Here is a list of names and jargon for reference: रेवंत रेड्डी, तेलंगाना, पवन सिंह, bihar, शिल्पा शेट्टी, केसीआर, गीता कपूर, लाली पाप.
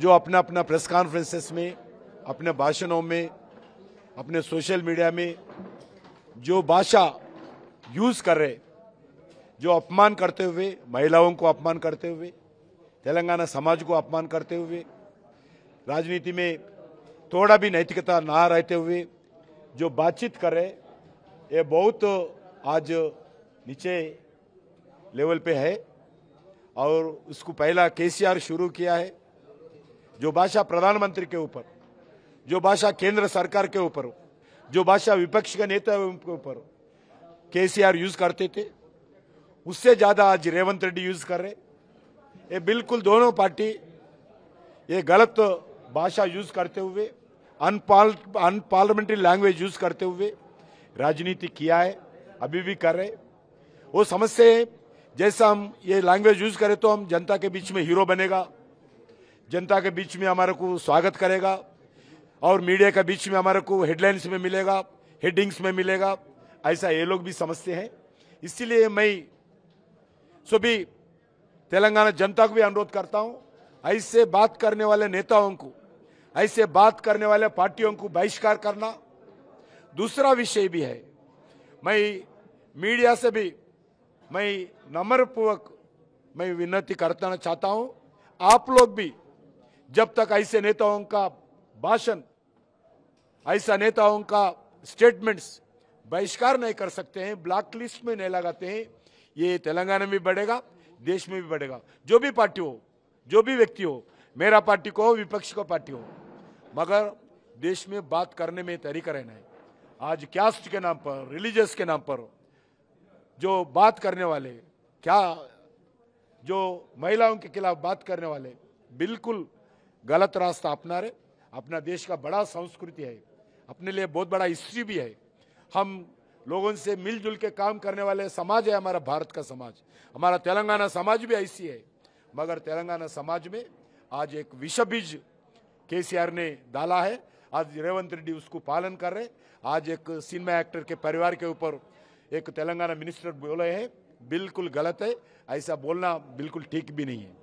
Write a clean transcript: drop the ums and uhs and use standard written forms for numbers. जो अपना अपना प्रेस कॉन्फ्रेंसेस में, अपने भाषणों में, अपने सोशल मीडिया में जो भाषा यूज कर रहे, जो अपमान करते हुए, महिलाओं को अपमान करते हुए, तेलंगाना समाज को अपमान करते हुए, राजनीति में थोड़ा भी नैतिकता ना रहते हुए जो बातचीत कर रहे, ये बहुत आज नीचे लेवल पे है। और उसको पहला केसीआर शुरू किया है। जो भाषा प्रधानमंत्री के ऊपर, जो भाषा केंद्र सरकार के ऊपर, जो भाषा विपक्ष के नेता के ऊपर केसीआर यूज करते थे, उससे ज्यादा आज रेवंत रेड्डी यूज कर रहे। ये बिल्कुल दोनों पार्टी ये गलत भाषा यूज करते हुए, अनपार्लियामेंट्री लैंग्वेज यूज करते हुए राजनीति किया है, अभी भी कर रहे। वो समस्या है, जैसा हम ये लैंग्वेज यूज करें तो हम जनता के बीच में हीरो बनेगा, जनता के बीच में हमारे को स्वागत करेगा और मीडिया के बीच में हमारे को हेडलाइंस में मिलेगा, हेडिंग्स में मिलेगा, ऐसा ये लोग भी समझते हैं। इसीलिए मैं सभी तेलंगाना जनता को भी अनुरोध करता हूं, ऐसे बात करने वाले नेताओं को, ऐसे बात करने वाले पार्टियों को बहिष्कार करना। दूसरा विषय भी है, मैं मीडिया से भी मैं नम्रपूर्वक मैं विनती करना चाहता हूं, आप लोग भी जब तक ऐसे नेताओं का भाषण, ऐसा नेताओं का स्टेटमेंट्स बहिष्कार नहीं कर सकते हैं, ब्लैक लिस्ट में नहीं लगाते हैं, ये तेलंगाना में बढ़ेगा, देश में भी बढ़ेगा। जो भी पार्टी हो, जो भी व्यक्ति हो, मेरा पार्टी को हो, विपक्ष को पार्टी हो, मगर देश में बात करने में तरीका रहना है। आज कास्ट के नाम पर, रिलीजियस के नाम पर जो बात करने वाले, क्या जो महिलाओं के खिलाफ बात करने वाले बिल्कुल गलत रास्ता अपना रहे। अपना देश का बड़ा संस्कृति है, अपने लिए बहुत बड़ा हिस्ट्री भी है। हम लोगों से मिलजुल के काम करने वाले समाज है हमारा, भारत का समाज, हमारा तेलंगाना समाज भी ऐसी है। मगर तेलंगाना समाज में आज एक विष बीज केसीआर ने डाला है, आज रेवंत रेड्डी उसको पालन कर रहे। आज एक सिनेमा एक्टर के परिवार के ऊपर एक तेलंगाना मिनिस्टर बोले हैं, बिल्कुल गलत है, ऐसा बोलना बिल्कुल ठीक भी नहीं है।